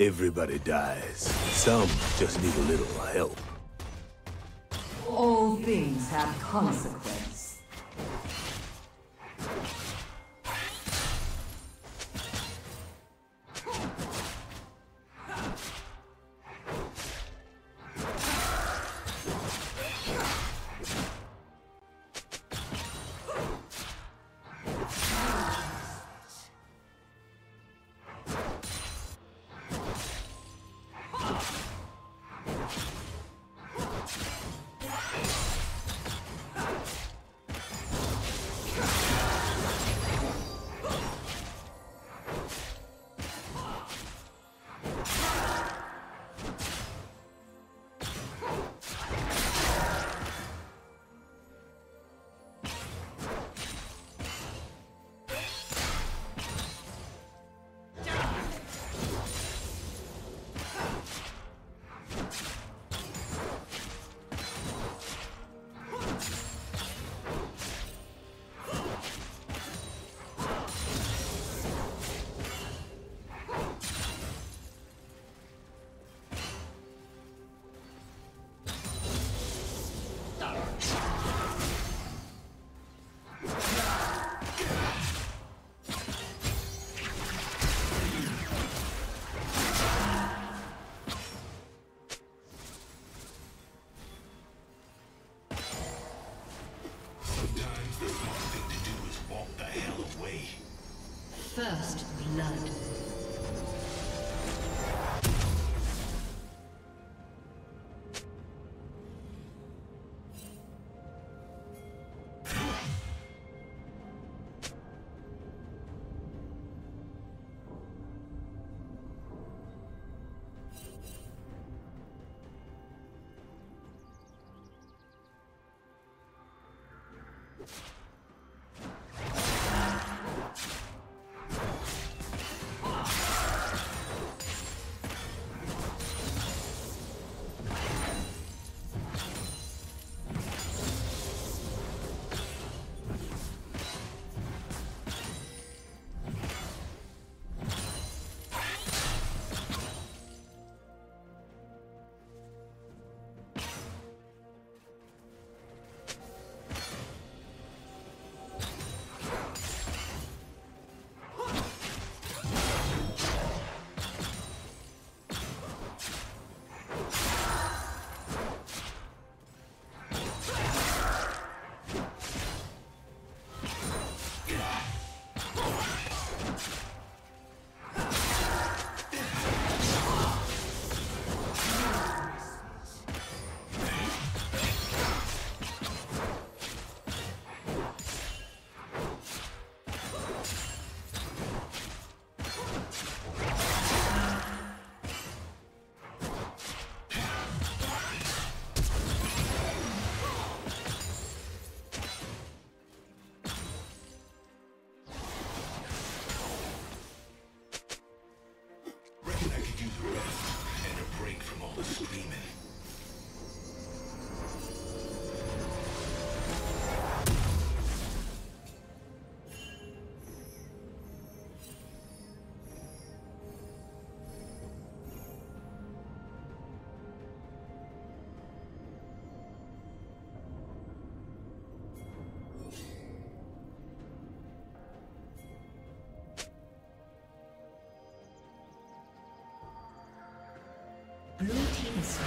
Everybody dies. Some just need a little help. All things have consequences. First blood. Blue team is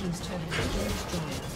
team's turret has been destroyed.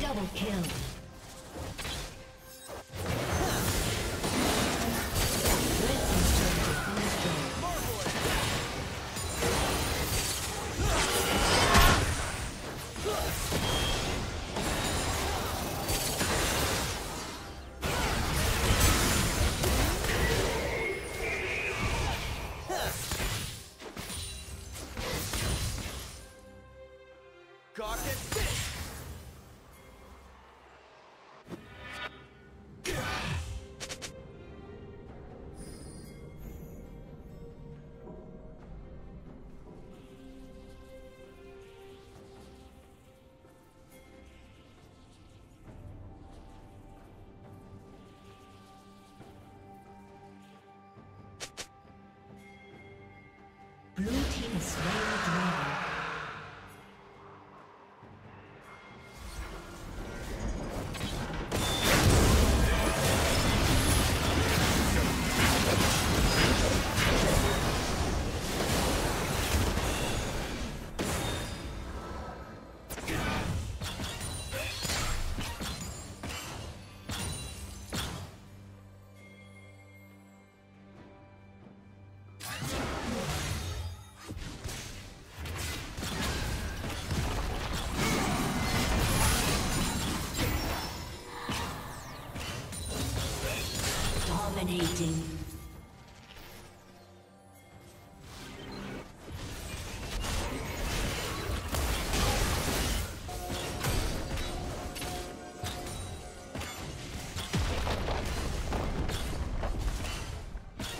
Double kill. Blue team is slain the dragon. Dominating.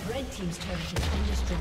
Red team's turret has been destroyed.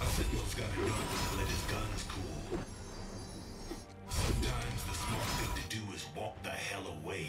Asenio's gotta know to let his guns cool. Sometimes the smart thing to do is walk the hell away.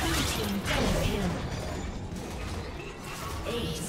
Blue team double kill. Ace.